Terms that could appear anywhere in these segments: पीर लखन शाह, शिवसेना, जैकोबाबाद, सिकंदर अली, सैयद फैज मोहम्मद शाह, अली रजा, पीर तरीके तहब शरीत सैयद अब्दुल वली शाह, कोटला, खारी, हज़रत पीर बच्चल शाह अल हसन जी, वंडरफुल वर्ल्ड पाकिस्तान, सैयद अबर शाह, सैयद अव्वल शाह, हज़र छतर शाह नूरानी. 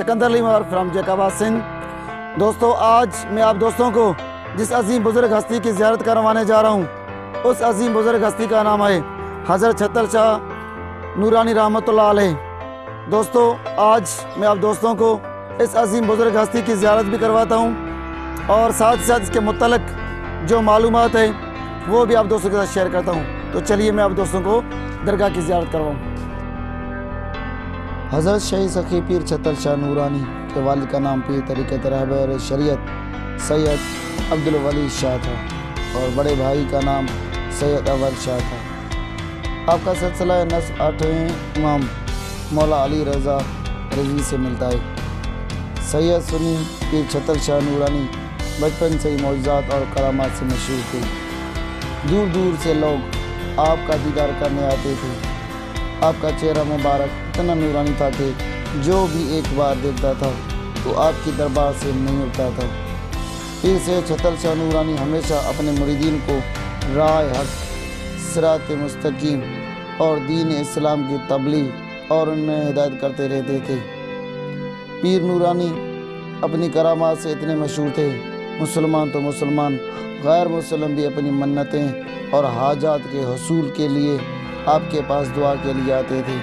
सिकंदर अली from जैकोबाबाद Sindh. दोस्तों, आज मैं आप दोस्तों को जिस अजीम बुजुर्ग हस्ती की ज़ियारत करवाने जा रहा हूँ, उस अजीम बुजुर्ग हस्ती का नाम है हज़र छतर शाह नूरानी रहमतुल्लाह अलैह। दोस्तों, आज मैं आप दोस्तों को इस अजीम बुजुर्ग हस्ती की ज़ियारत भी करवाता हूँ और साथ साथ इसके मुतलक जो मालूमात है वो भी आप दोस्तों के साथ शेयर करता हूँ। तो चलिए मैं आप दोस्तों को दरगाह की ज़ियारत करवाऊँ। हज़रत शाही सखी पीर छतर शाह नूरानी के वालिद का नाम पीर तरीके तहब शरीत सैयद अब्दुल वली शाह था और बड़े भाई का नाम सैयद अबर शाह था। आपका सिलसिला नस्ल आठवें इमाम मौला अली रजा रजी से मिलता है। सैयद सुनी पीर छतर शाह नूरानी बचपन से ही मौजूदात और करामात से मशहूर थे। दूर दूर से लोग आपका दीदार करने आते थे। आपका चेहरा मुबारक इतना नूरानी था कि जो भी एक बार देखता था तो आपकी दरबार से नहीं उठता था। पीर सैयद छतर शाह नूरानी हमेशा अपने मुरीदीन को राह हक, सिरात मुस्तकीम और दीन इस्लाम की तबलीग और उन्हें हिदायत करते रहते थे। पीर नूरानी अपनी करामात से इतने मशहूर थे, मुसलमान तो मुसलमान, गैर मुसलम भी अपनी मन्नतें और हाजात के हसूल के लिए आपके पास दुआ के लिए आते थे।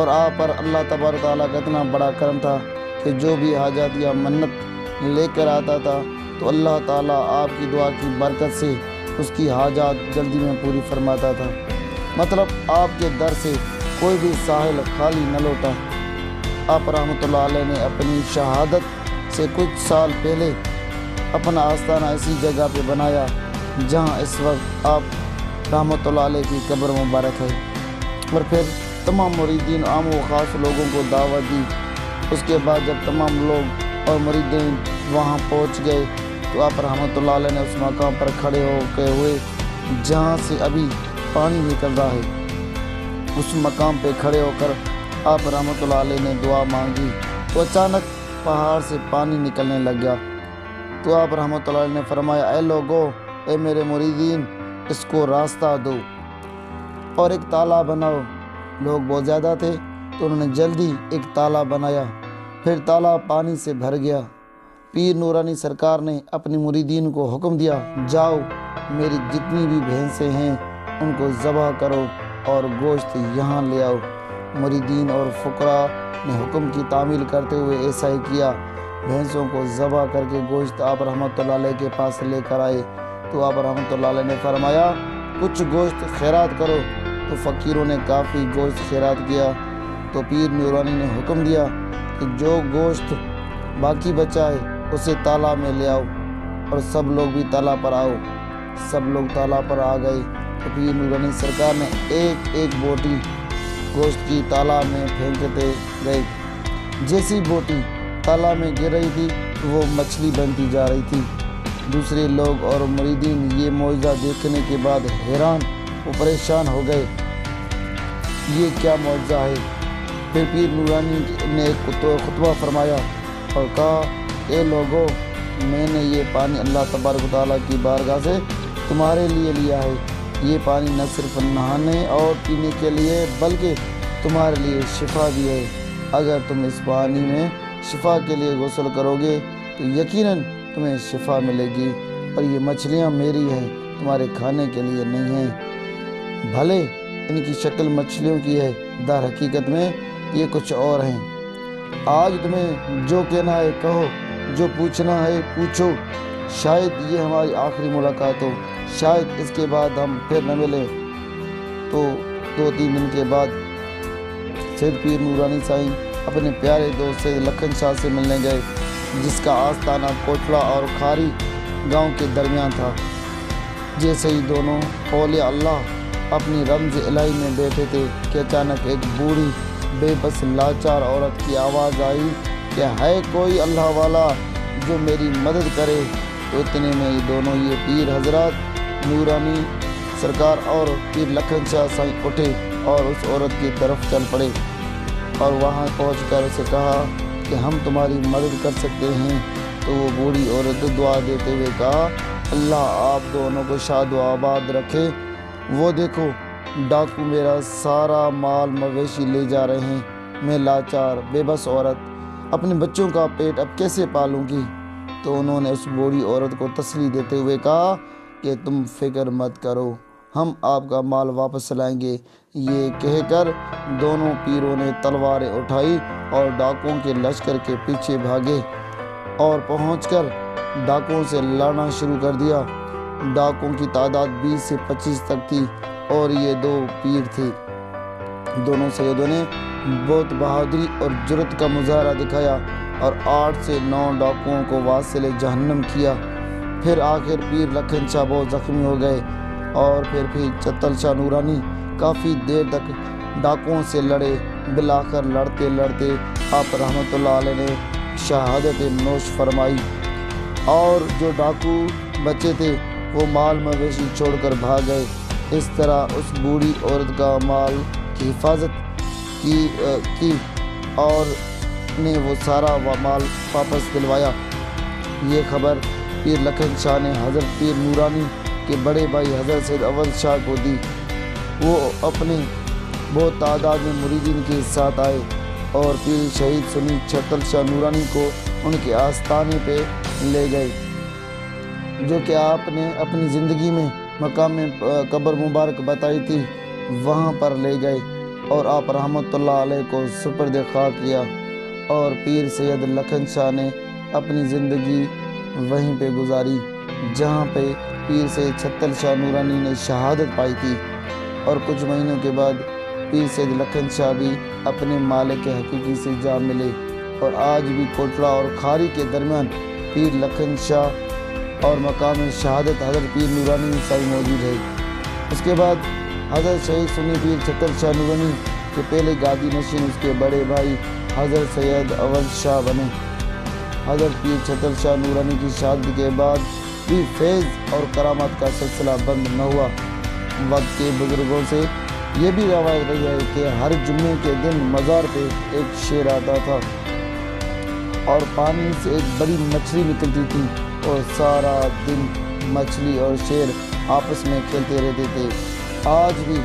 और आप पर अल्लाह तबारक तआला का इतना बड़ा करम था कि जो भी हाजात या मन्नत लेकर आता था तो अल्लाह ताला आपकी दुआ की बरकत से उसकी हाजात जल्दी में पूरी फरमाता था। मतलब आपके दर से कोई भी साहिल खाली न लौटा। आप रहमतुल्लाह अलैह ने अपनी शहादत से कुछ साल पहले अपना आस्थाना इसी जगह पे बनाया जहाँ इस वक्त आप रहमतुल्लाह अलैह की कब्र मुबारक है। और फिर तमाम मुरीदीन आम व ख़ास लोगों को दावत दी। उसके बाद जब तमाम लोग और मुरीदीन वहाँ पहुँच गए तो आप रहमतुल्लाह अलैह ने उस मकाम पर खड़े होकर हुए जहाँ से अभी पानी निकल रहा है, उस मकाम पे खड़े होकर आप रहमतुल्लाह अलैह ने दुआ मांगी तो अचानक पहाड़ से पानी निकलने लग गया। तो आप रहमतुल्लाह अलैह ने फरमाया, ऐ लोगो, ऐ मेरे मुरीदीन, इसको रास्ता दो और एक ताला बनाओ। लोग बहुत ज़्यादा थे तो उन्होंने जल्दी एक ताला बनाया। फिर ताला पानी से भर गया। पीर नूरानी सरकार ने अपने मुरीदीन को हुक्म दिया, जाओ मेरी जितनी भी भैंसें हैं उनको ज़बह करो और गोश्त यहाँ ले आओ। मुरीदीन और फुकरा ने हुक्म की तामील करते हुए ऐसा ही किया। भैंसों को ज़बह करके गोश्त आप रहमतुल्लाह अलैह के पास लेकर आए। तो आप रहमतुल्लाह अलैह ने फरमाया, कुछ गोश्त खैरात करो। तो फ़कीरों ने काफ़ी गोश्त खैरात किया। तो पीर नूरानी ने हुक्म दिया कि जो गोश्त बाकी बचा है उसे ताला में ले आओ और सब लोग भी ताला पर आओ। सब लोग ताला पर आ गए। तो पीर नूरानी सरकार ने एक एक बोटी गोश्त की ताला में फेंकते गए। जैसी बोटी ताला में गिर रही थी तो वो मछली बनती जा रही थी। दूसरे लोग और मुरीदीन ये मौजज़ा देखने के बाद हैरान और परेशान हो गए, ये क्या मौजज़ा है। फिर पीर नूरानी ने एक खुतबा फरमाया और कहा, ए लोगो, मैंने ये पानी अल्लाह तबारक तआला की बारगाह से तुम्हारे लिए लिया है। ये पानी न सिर्फ नहाने और पीने के लिए बल्कि तुम्हारे लिए शिफा भी है। अगर तुम इस पानी में शिफा के लिए गुस्ल करोगे तो यकीनन तुम्हें शिफा मिलेगी। और ये मछलियाँ मेरी हैं, तुम्हारे खाने के लिए नहीं हैं। भले इनकी शक्ल मछलियों की है, दर हकीकत में ये कुछ और हैं। आज तुम्हें जो कहना है कहो, जो पूछना है पूछो। शायद ये हमारी आखिरी मुलाकात हो, शायद इसके बाद हम फिर न मिलें। तो 2-3 दिन के बाद सैयद पीर नूरानी साईं अपने प्यारे दोस्त सैयद लखन शाह से मिलने गए, जिसका आस्थाना कोटला और खारी गांव के दरमियान था। जैसे ही दोनों औलिया अल्लाह अपनी रमज इलाही में बैठे थे कि अचानक एक बूढ़ी बेबस लाचार औरत की आवाज़ आई कि है कोई अल्लाह वाला जो मेरी मदद करे। तो इतने में ये दोनों, ये पीर हजरत नूरानी सरकार और पीर लखन शाह साईं, उठे और उस औरत की तरफ चल पड़े और वहाँ पहुंचकर उसे कहा कि हम तुम्हारी मदद कर सकते हैं। तो वो बूढ़ी औरत दुआ देते हुए कहा, अल्लाह आप दोनों को शाद व आबाद रखे। वो देखो, डाकू मेरा सारा माल मवेशी ले जा रहे हैं, मैं लाचार बेबस औरत अपने बच्चों का पेट अब कैसे पालूँगी। तो उन्होंने उस बूढ़ी औरत को तसल्ली देते हुए कहा कि तुम फिक्र मत करो, हम आपका माल वापस लाएंगे। ये कहकर दोनों पीरों ने तलवारें उठाई और डाकुओं के लश्कर के पीछे भागे और पहुंचकर डाकुओं से लड़ना शुरू कर दिया। डाकुओं की तादाद 20 से 25 तक थी और ये दो पीर थे। दोनों सैयदों ने बहुत बहादुरी और जुर्रत का मुजाहरा दिखाया और 8 से 9 डाकुओं को वासिले जहन्नम किया। फिर आखिर पीर लखन शाह बहुत ज़ख्मी हो गए और फिर छतर शाह नूरानी काफ़ी देर तक डाकुओं से लड़े। बिलाकर लड़ते लड़ते आप रहमतुल्लाह अलैह ने शहादत नोश फरमाई और जो डाकू बचे थे वो माल मवेशी छोड़कर भाग गए। इस तरह उस बूढ़ी औरत का माल की हिफाजत की और ने वो सारा माल वापस दिलवाया। ये खबर पीर लखन शाह ने हज़रत पीर नूरानी के बड़े भाई हज़रत सैयद अव्वल शाह को दी। वो अपने बहुत तादाद में मुरीदीन के साथ आए और पीर शहीद सुनी छतर शाह नूरानी को उनके आस्थाने पे ले गए, जो कि आपने अपनी ज़िंदगी में मकाम कब्र मुबारक बताई थी, वहाँ पर ले गए और आप रहमतुल्लाह अलैह को सुपर्द खा किया और पीर सैयद लखन शाह ने अपनी ज़िंदगी वहीं पे गुजारी जहाँ पे पीर सैयद छतर शाह नूरानी ने शहादत पाई थी। और कुछ महीनों के बाद पीर सैयद लखन शाह भी अपने मालिक के हकीकी से जा मिले और आज भी कोटला और खारी के दरमियान पीर लखन शाह और मकाम शहादत हज़रत पीर नूरानी में सारी मौजूद है। उसके बाद हज़रत शहीद सुन्नी पीर छतर शाह नूरानी के पहले गादी नशीन उसके बड़े भाई हज़रत सैयद अव्वल शाह बने। हज़रत पीर छतर शाह नूरानी की शादी के बाद भी फैज़ और करामत का सिलसिला बंद न हुआ। वक्त के बुज़ुर्गों से ये भी रवायत रही है कि हर जुम्मे के दिन मज़ार पे एक शेर आता था और पानी से एक बड़ी मछली निकलती थी और सारा दिन मछली और शेर आपस में खेलते रहते थे। आज भी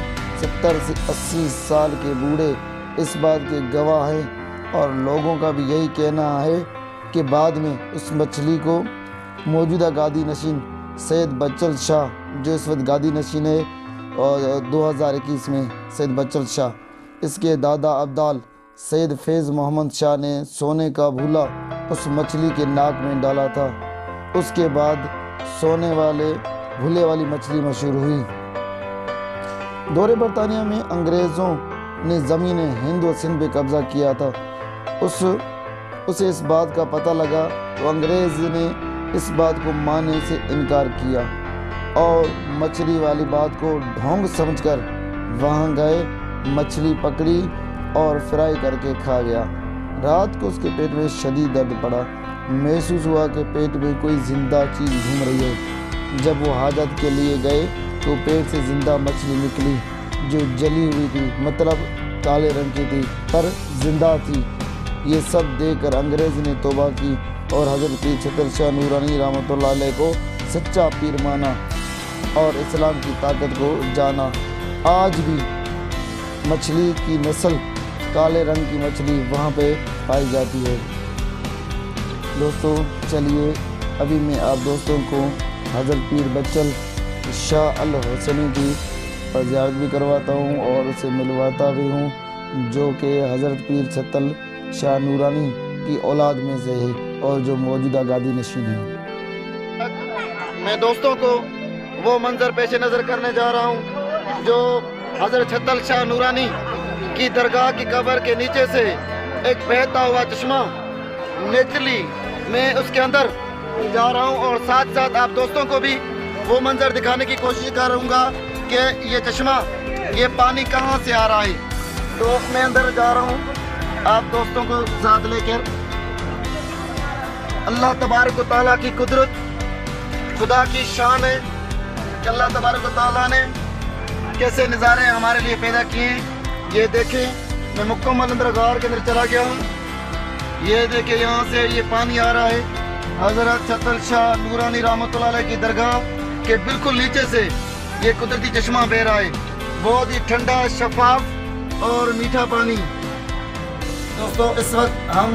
70 से 80 साल के बूढ़े इस बात के गवाह हैं और लोगों का भी यही कहना है कि बाद में उस मछली को मौजूदा गादी नशीन सैयद बच्चल शाह, जो इस वक्त गादी नशीन है और 2021 में सैयद बच्चल शाह, इसके दादा अब्दाल सैयद फैज मोहम्मद शाह ने सोने का भूला उस मछली के नाक में डाला था। उसके बाद भूले वाली मछली मशहूर हुई। दौरे बरतानिया में अंग्रेज़ों ने ज़मीन हिंद और सिंध पर कब्ज़ा किया था। उसे इस बात का पता लगा तो अंग्रेज़ ने इस बात को मानने से इनकार किया और मछली वाली बात को ढोंग समझकर वहां गए, मछली पकड़ी और फ्राई करके खा गया। रात को उसके पेट में शदीद दर्द पड़ा, महसूस हुआ कि पेट में कोई ज़िंदा चीज़ घूम रही है। जब वो हाजत के लिए गए तो पेट से ज़िंदा मछली निकली जो जली हुई थी, मतलब काले रंग की थी पर जिंदा थी। ये सब देखकर अंग्रेज़ ने तौबा की और हज़रत पीर छतर शाह नूरानी रहमतुल्लाह अलैह को सच्चा पीर माना और इस्लाम की ताकत को जाना। आज भी मछली की नस्ल, काले रंग की मछली वहाँ पे पाई जाती है। दोस्तों चलिए अभी मैं आप दोस्तों को हज़रत पीर बच्चल शाह अल हसन जी पर ज़ियारत भी करवाता हूँ और उसे मिलवाता भी हूँ, जो कि हज़रत पीर छतर शाह नूरानी की औलाद में से है और जो मौजूदा गादी नशीन है। मैं दोस्तों को वो मंजर पेश नज़र करने जा रहा हूँ जो हज़रत छतर शाह नूरानी की दरगाह की कब्र के नीचे से एक बहता हुआ चश्मा नेचुरली मैं उसके अंदर जा रहा हूँ और साथ साथ आप दोस्तों को भी वो मंजर दिखाने की कोशिश करूँगा कि ये चश्मा, ये पानी कहाँ से आ रहा है। तो मैं अंदर जा रहा हूँ आप दोस्तों को साथ लेकर। अल्लाह तबारक व तआला की कुदरत, खुदा की शान है कि अल्लाह तबारक व तआला ने कैसे नज़ारे हमारे लिए पैदा किए। ये देखें, मैं मुकम्मल अंदर गार के अंदर चला गया हूँ। ये देखें, यहाँ से ये पानी आ रहा है। हज़रत छतर शाह नूरानी रहमतुल्लाह अलैह की दरगाह के बिल्कुल नीचे से ये कुदरती चश्मा बह रहा है, बहुत ही ठंडा, शफाफ और मीठा पानी। दोस्तों इस वक्त हम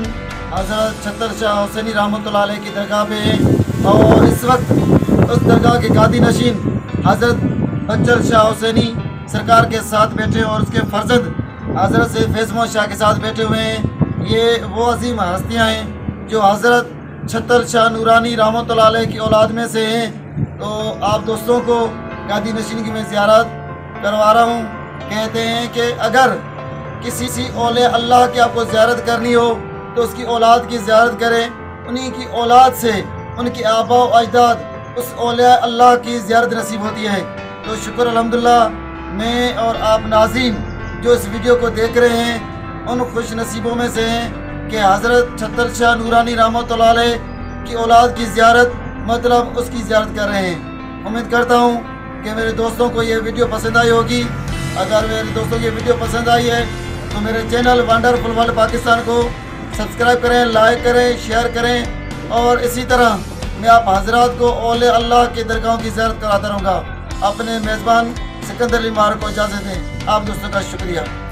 हज़र छतर शाह हसनी रहमतुल्लाह अलैह की दरगाह पे हैं और इस वक्त उस दरगाह के कादी नशीन हज़रत बच्चल शाह हसनी सरकार के साथ बैठे और उसके फर्जंद हज़रत सैयद फैज मोहम्मद शाह के साथ बैठे हुए हैं। ये वो अजीम हस्तियाँ हैं जो हज़रत छतर शाह नूरानी रहमतुल्लाह अलैह की औलाद में से हैं। तो आप दोस्तों को गादी नशीन की मैं ज़ियारत करवा रहा हूँ। कहते हैं कि अगर किसी सी औले अल्लाह की आपको ज़ियारत करनी हो तो उसकी औलाद की ज़ियारत करें, उन्हीं की औलाद से उनके आबा व अजदाद उस औले अल्लाह की ज़ियारत नसीब होती है। तो शुक्र अल्हम्दुलिल्लाह मैं और आप नाज़रीन जो इस वीडियो को देख रहे हैं उन खुश नसीबों में से हैं कि हज़रत छतर शाह नूरानी रहमतुल्लाह अलैह की औलाद की ज़ियारत मतलब उसकी ज़ियारत कर रहे हैं। उम्मीद करता हूँ कि मेरे दोस्तों को ये वीडियो पसंद आई होगी। अगर मेरे दोस्तों को ये वीडियो पसंद आई है तो मेरे चैनल वंडरफुल वर्ल्ड पाकिस्तान को सब्सक्राइब करें, लाइक करें, शेयर करें और इसी तरह मैं आप हजरात को औले अल्लाह के दरगाहों की ज़ियारत कराता रहूँगा। अपने मेज़बान सिकंदर अली को इजाज़त दें। आप दोस्तों का शुक्रिया।